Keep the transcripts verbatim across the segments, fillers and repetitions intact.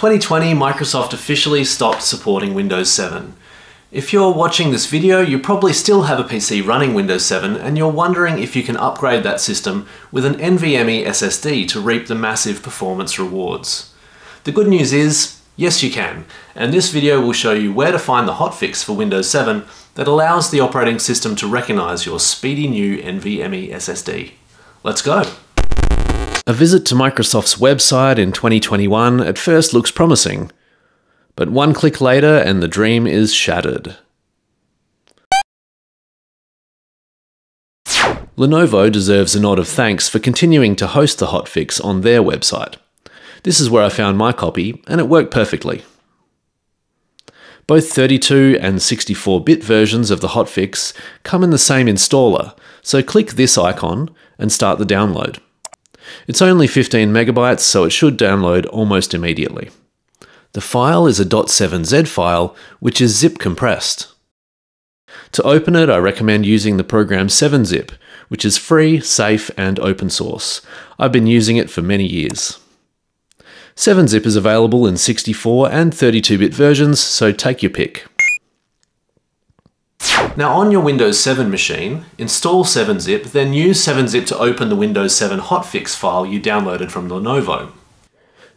twenty twenty, Microsoft officially stopped supporting Windows seven. If you're watching this video, you probably still have a P C running Windows seven and you're wondering if you can upgrade that system with an NVMe S S D to reap the massive performance rewards. The good news is, yes you can, and this video will show you where to find the hotfix for Windows seven that allows the operating system to recognize your speedy new NVMe S S D. Let's go! A visit to Microsoft's website in twenty twenty-one at first looks promising. But one click later and the dream is shattered. Lenovo deserves a nod of thanks for continuing to host the hotfix on their website. This is where I found my copy and it worked perfectly. Both thirty-two and sixty-four bit versions of the hotfix come in the same installer, so click this icon and start the download. It's only fifteen megabytes, so it should download almost immediately. The file is a dot seven Z file, which is zip compressed. To open it, I recommend using the program seven zip, which is free, safe, and open source. I've been using it for many years. seven zip is available in sixty-four and thirty-two bit versions, so take your pick. Now on your Windows seven machine, install seven zip, then use seven zip to open the Windows seven hotfix file you downloaded from Lenovo.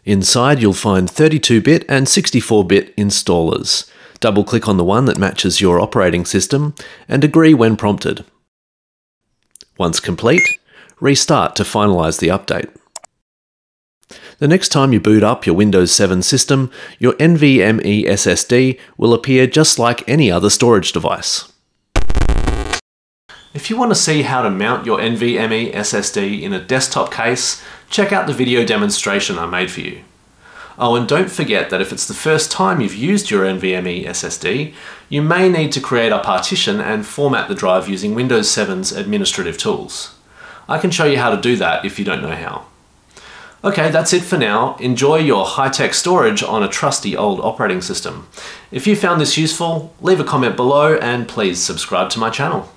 Inside, you'll find thirty-two bit and sixty-four bit installers. Double-click on the one that matches your operating system and agree when prompted. Once complete, restart to finalize the update. The next time you boot up your Windows seven system, your NVMe S S D will appear just like any other storage device. If you want to see how to mount your NVMe S S D in a desktop case, check out the video demonstration I made for you. Oh, and don't forget that if it's the first time you've used your NVMe S S D, you may need to create a partition and format the drive using Windows seven's administrative tools. I can show you how to do that if you don't know how. Okay, that's it for now. Enjoy your high-tech storage on a trusty old operating system. If you found this useful, leave a comment below and please subscribe to my channel.